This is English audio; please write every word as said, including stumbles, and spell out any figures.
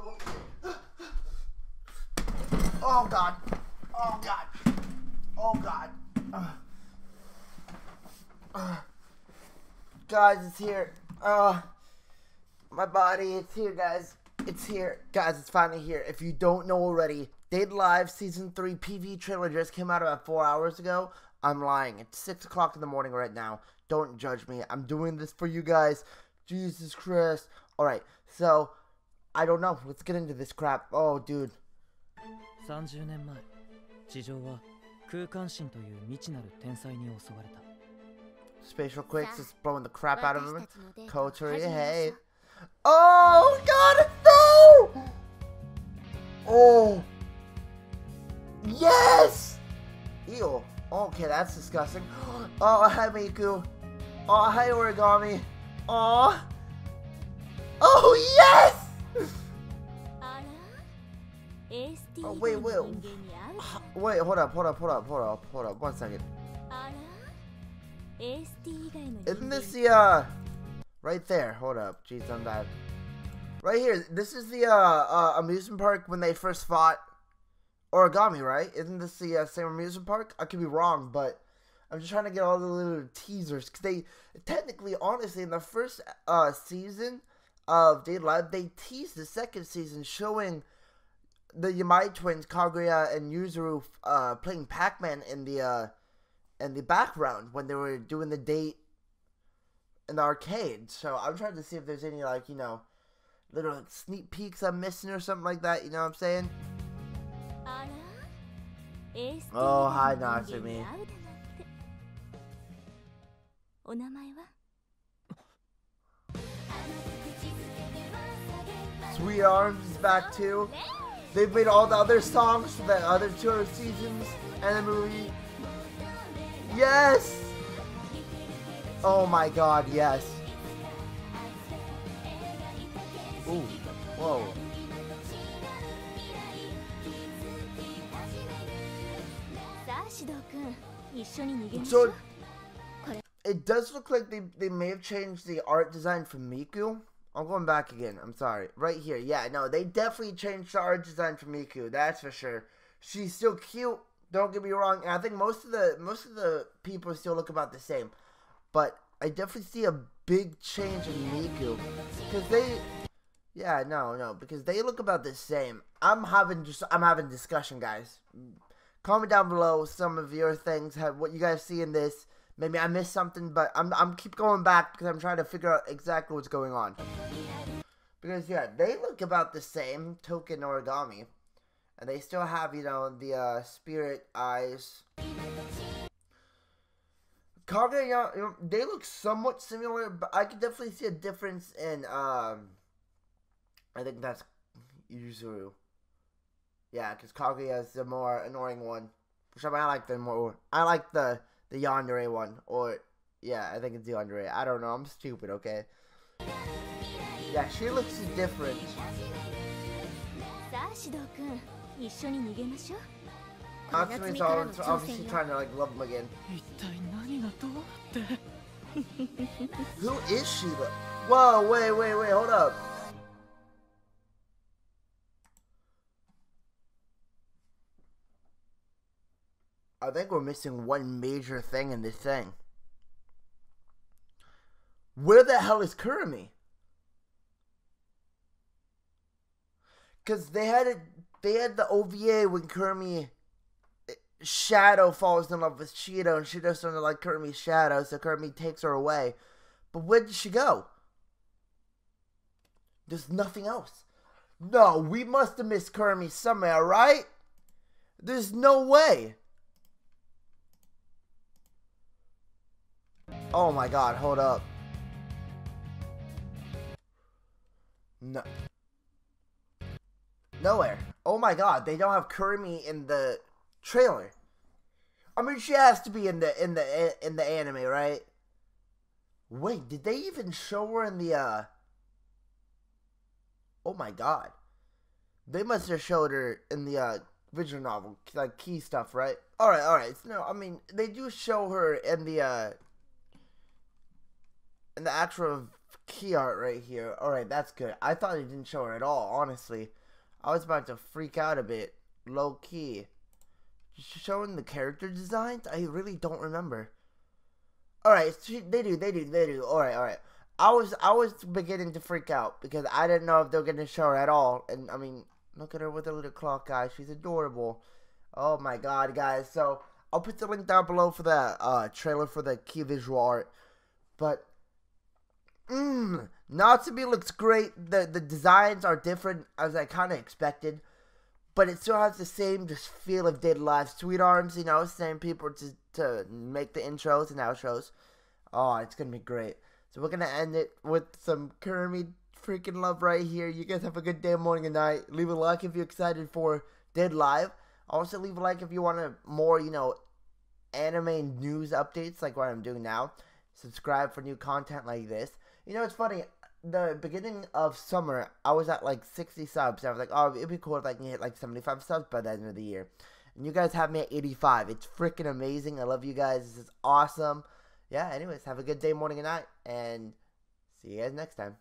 Oh god. Oh god. Oh god. Uh. Uh. Guys, it's here. Uh, my body, it's here, guys. It's here. Guys, it's finally here. If you don't know already, Date a Live Season three P V trailer just came out about four hours ago. I'm lying. It's six o'clock in the morning right now. Don't judge me. I'm doing this for you guys. Jesus Christ. Alright, so, I don't know. Let's get into this crap. Oh, dude. Spatial Quakes is blowing the crap out of him. Kotori, hey. Oh, God, no! Oh. Yes! Ew. Okay, that's disgusting. Oh, hi, Miku. Oh, hi, Origami. Oh. Oh, yes! Oh, wait, wait. Wait, hold up, hold up, hold up, hold up, hold up. One second. Isn't this the, uh, right there? Hold up. Jeez, I'm bad. Right here. This is the, uh, uh amusement park when they first fought Origami, right? Isn't this the uh, same amusement park? I could be wrong, but I'm just trying to get all the little teasers. Because they, technically, honestly, in the first uh, season of Date a Live, they teased the second season showing the Yamai Twins, Kaguya and Yuzuru, uh, playing Pac-Man in the, uh, in the background when they were doing the date in the arcade. So I'm trying to see if there's any, like, you know, little like, sneak peeks I'm missing or something like that. You know what I'm saying? Oh, hi, Natsumi. Sweet Arms is back too. They've made all the other songs for the other two seasons and the movie. Yes! Oh my god, yes. Ooh, whoa. So, it does look like they, they may have changed the art design for Miku. I'm going back again. I'm sorry. Right here. Yeah, no, they definitely changed the art design for Miku. That's for sure. She's still cute. Don't get me wrong. And I think most of the most of the people still look about the same. But I definitely see a big change in Miku. Because they... Yeah, no, no. Because they look about the same. I'm having just... I'm having discussion, guys. Comment down below some of your things, have what you guys see in this. Maybe I missed something, but I'm I'm keep going back because I'm trying to figure out exactly what's going on. Because yeah, they look about the same, token Origami, and they still have, you know, the uh, spirit eyes. Kage, you know, they look somewhat similar, but I can definitely see a difference in. Um, I think that's Yuzuru. Yeah, because Kaguya is the more annoying one. Which I mean, I like the more... I like the, the Yandere one. Or, yeah, I think it's the Yandere. I don't know, I'm stupid, okay? Yeah, she looks different. Natsumi's obviously trying to, like, love him again. Who is she, though? Whoa, wait, wait, wait, hold up. I think we're missing one major thing in this thing. Where the hell is Kermi? Because they had a, they had the O V A when Kermi shadow falls in love with Cheeto, and she doesn't like Kermi's shadow, so Kermi takes her away. But where did she go? There's nothing else. No, we must have missed Kermi somewhere, right? There's no way. Oh my god, hold up. No. Nowhere. Oh my god, they don't have Kermi in the trailer. I mean, she has to be in the in the in the anime, right? Wait, did they even show her in the uh Oh my god. They must have showed her in the uh visual novel, like key stuff, right? All right, all right. So, no, I mean, they do show her in the uh in the actual key art right here. Alright, that's good. I thought it didn't show her at all, honestly. I was about to freak out a bit. Low key. Showing the character designs? I really don't remember. Alright, they do, they do, they do. Alright, alright. I was I was beginning to freak out because I didn't know if they were going to show her at all. And, I mean, look at her with her little clock eye. She's adorable. Oh, my God, guys. So, I'll put the link down below for the uh, trailer for the key visual art. But, mmm, Natsumi looks great. The, the designs are different as I kind of expected. But it still has the same just feel of Date a Live. Sweet Arms, you know, same people to, to make the intros and outros. Oh, it's going to be great. So we're going to end it with some Kermi freaking love right here. You guys have a good day, morning, and night. Leave a like if you're excited for Date a Live. Also, leave a like if you want more, you know, anime news updates like what I'm doing now. Subscribe for new content like this. You know, it's funny. The beginning of summer, I was at like sixty subs. I was like, oh, it'd be cool if I can hit like seventy-five subs by the end of the year. And you guys have me at eighty-five. It's freaking amazing. I love you guys. This is awesome. Yeah, anyways, have a good day, morning, and night, and see you guys next time.